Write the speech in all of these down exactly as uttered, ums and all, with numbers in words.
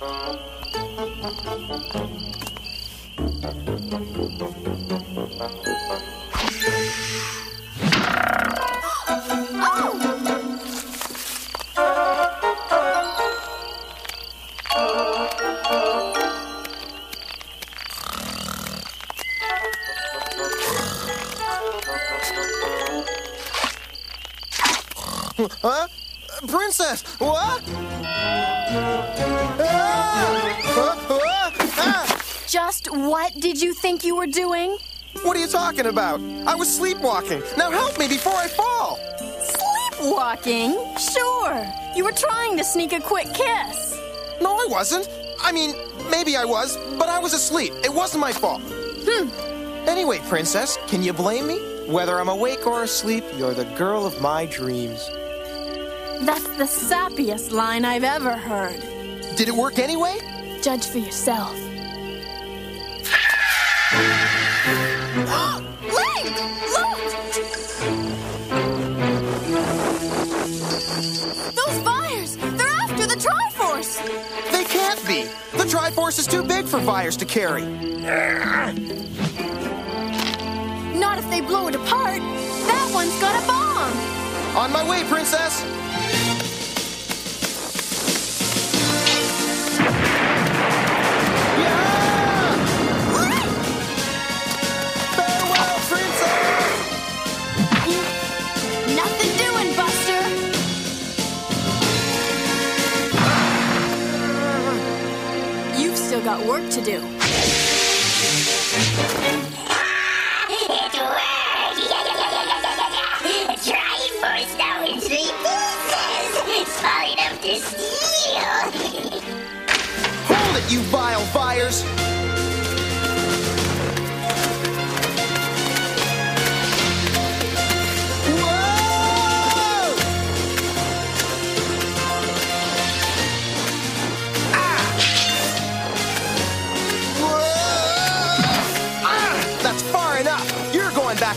Huh? Princess, what? Just what did you think you were doing? What are you talking about? I was sleepwalking. Now help me before I fall. Sleepwalking? Sure. You were trying to sneak a quick kiss. No, I wasn't. I mean, maybe I was, but I was asleep. It wasn't my fault. Hmm. Anyway, Princess, can you blame me? Whether I'm awake or asleep, you're the girl of my dreams. That's the sappiest line I've ever heard. Did it work anyway? Judge for yourself. Link! Look! Those Vires! They're after the Triforce! They can't be! The Triforce is too big for Vires to carry. Not if they blow it apart. That one's got a bomb! On my way, Princess! Got work to do. It worked! Triforce now in three pieces! Small enough to steal! Hold it, you vile Vires!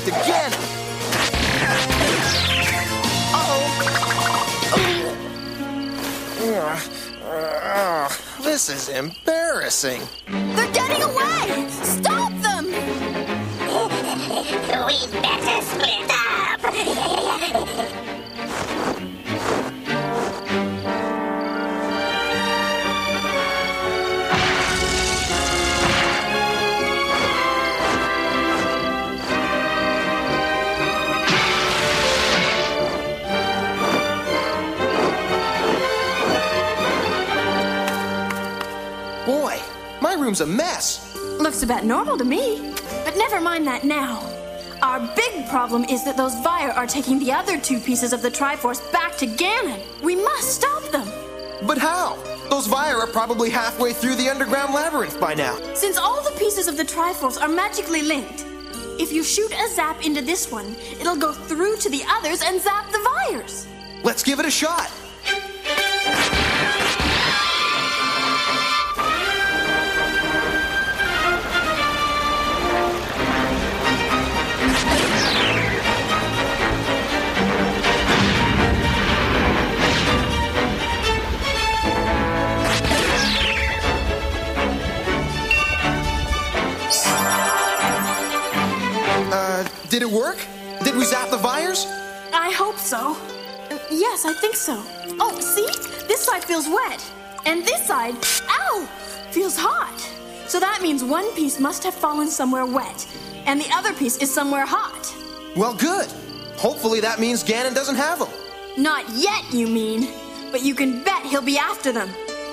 Again! Uh-oh. This is embarrassing. They're getting away! Stop them! We'd better split up! Room's a mess. Looks about normal to me, but never mind that now. Our big problem is that those Vire are taking the other two pieces of the Triforce back to Ganon. We must stop them. But how? Those Vire are probably halfway through the underground labyrinth by now. Since all the pieces of the Triforce are magically linked, if you shoot a zap into this one, it'll go through to the others and zap the Vires. Let's give it a shot. Did it work? Did we zap the Vires? I hope so. Uh, yes, I think so. Oh, see? This side feels wet. And this side, ow, feels hot. So that means one piece must have fallen somewhere wet, and the other piece is somewhere hot. Well, good. Hopefully that means Ganon doesn't have them. Not yet, you mean. But you can bet he'll be after them.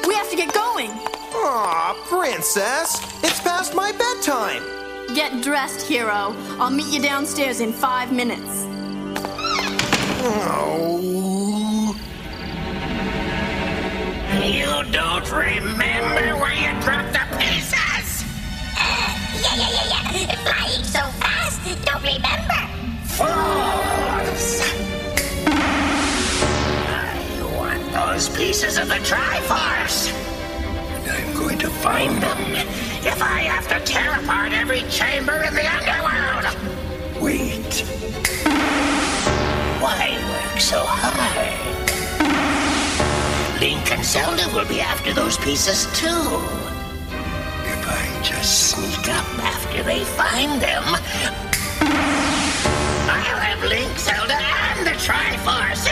We have to get going. Aw, Princess. It's past my bedtime. Get dressed, hero. I'll meet you downstairs in five minutes. Oh. You don't remember where you dropped the pieces? Uh, yeah, yeah, yeah, yeah. Flying so fast, don't remember. Fools! I want those pieces of the Triforce. And I'm going to find them. If I have to tear apart every chamber in the underworld! Wait. Why work so hard? Link And Zelda will be after those pieces too. If I just sneak up after they find them, I'll have Link, Zelda, and the Triforce.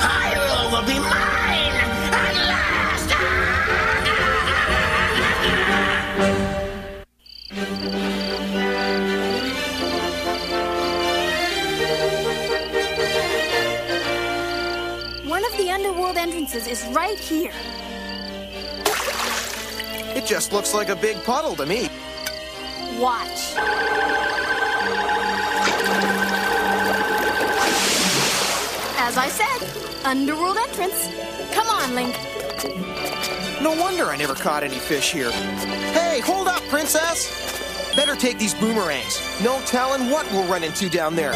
Hyrule will be mine at last. One of the underworld entrances is right here. It just looks like a big puddle to me. Watch. As I said, underworld entrance. Come on, Link. No wonder I never caught any fish here. Hey, hold up, Princess! Better take these boomerangs. No telling what we'll run into down there.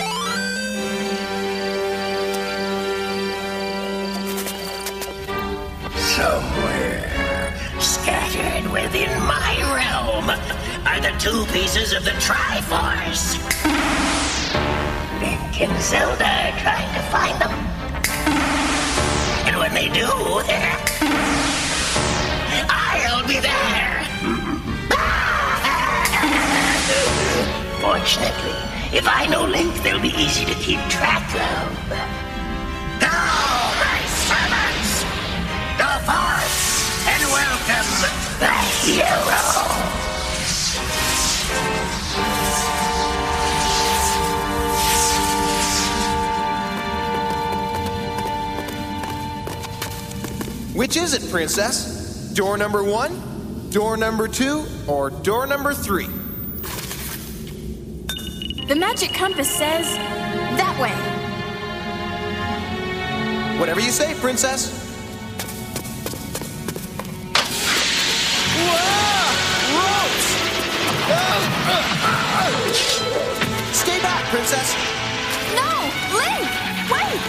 Somewhere, scattered within my realm, are the two pieces of the Triforce. Link and Zelda are trying to find them. And when they do, I'll be there. Fortunately, if I know Link, they'll be easy to keep track of. Now, my servants, the Force, and welcome the hero. Which is it, Princess? Door number one, door number two, or door number three? The magic compass says that way. Whatever you say, Princess. Whoa! Ropes! Uh, uh, uh. Stay back, Princess. No, Link, wait!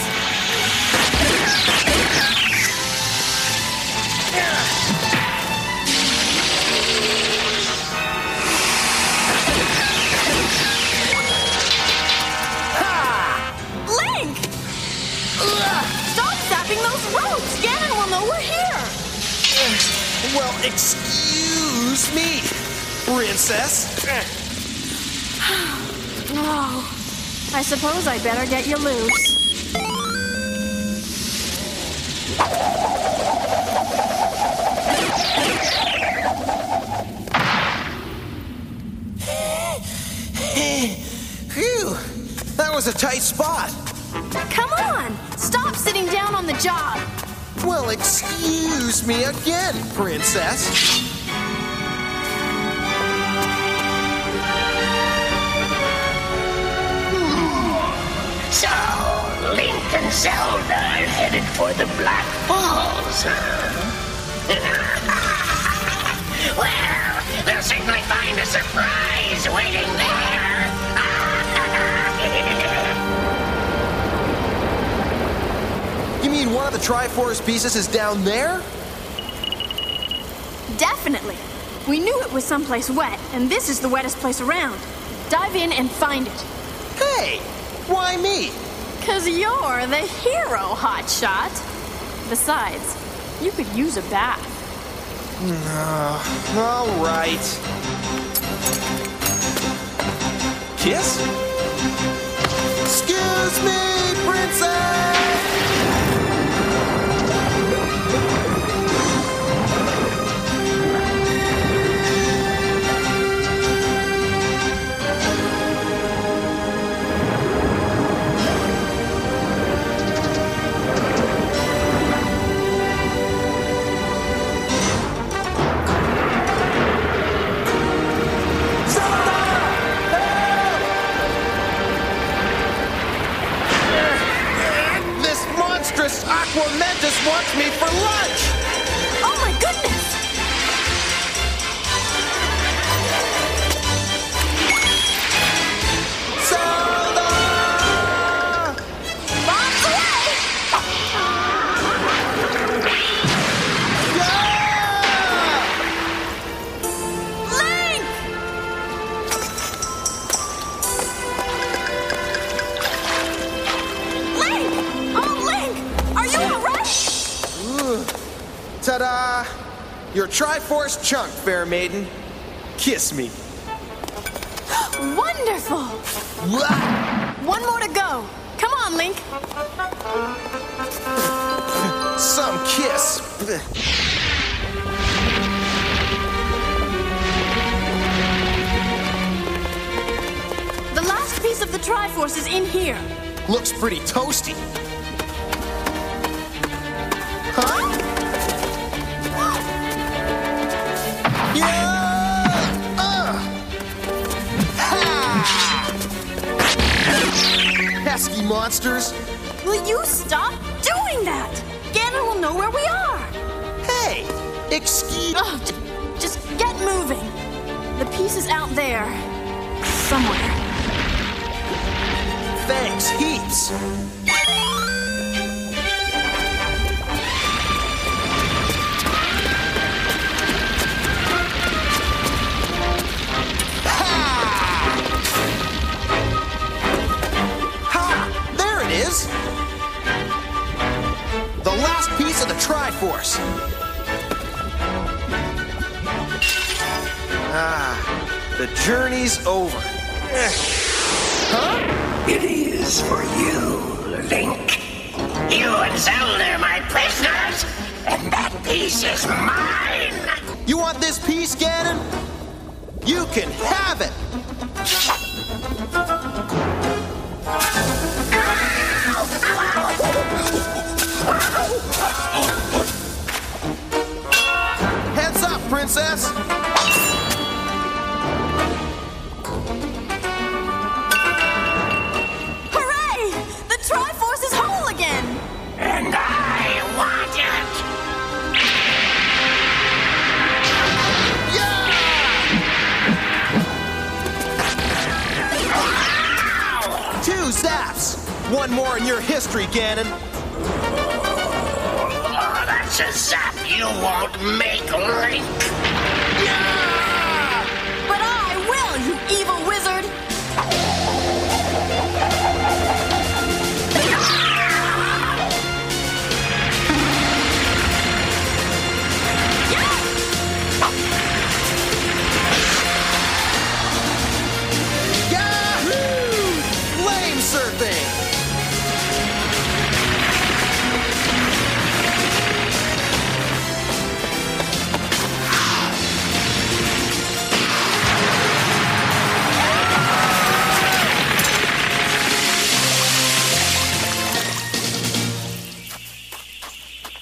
Ha! Link! Stop zapping those ropes! Ganon will know we're here! Well, excuse me, Princess. Oh, I suppose I better get you loose. Phew, that was a tight spot. Come on, stop sitting down on the job. Well, excuse me again, Princess. Hmm. So, Link and Zelda are headed for the Black Falls, huh? Well, they'll certainly find a surprise waiting there. You mean one of the Triforce pieces is down there? Definitely. We knew it was someplace wet, and this is the wettest place around. Dive in and find it. Hey, why me? 'Cause you're the hero, hotshot. Besides, you could use a bath. Uh, all right. Kiss? Excuse me, Princess! Aquamantis wants me for lunch! Oh my goodness! Zelda! Bombs away! Yeah! Link! Link! Oh, Link! Are you alright? Ta-da! Your Triforce chunk, fair maiden. Kiss me. Wonderful! One more to go. Come on, Link. Some kiss. The last piece of the Triforce is in here. Looks pretty toasty. Huh? Pesky monsters! Will you stop doing that? Ganon will know where we are! Hey! Excuse... Oh, just get moving! The piece is out there. Somewhere. Thanks, heaps! The last piece of the Triforce. Ah, the journey's over. Huh? It is for you, Link. You and Zelda are my prisoners, and that piece is mine. You want this piece, Ganon? You can have it. Heads up, Princess! Hooray! The Triforce is whole again! And I want it! Yeah! Two zaps! One more in your history, Ganon! A zap you won't make, Link! Yeah! But I will, you evil wizard! Yeah! Yahoo! Flame surfing!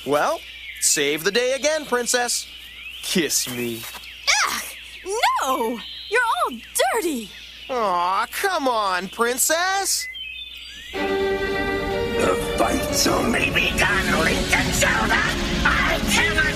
Well, save the day again, Princess. Kiss me. Ugh, no! You're all dirty! Aw, come on, Princess! The fight's only begun, Link and Zelda! I cannot...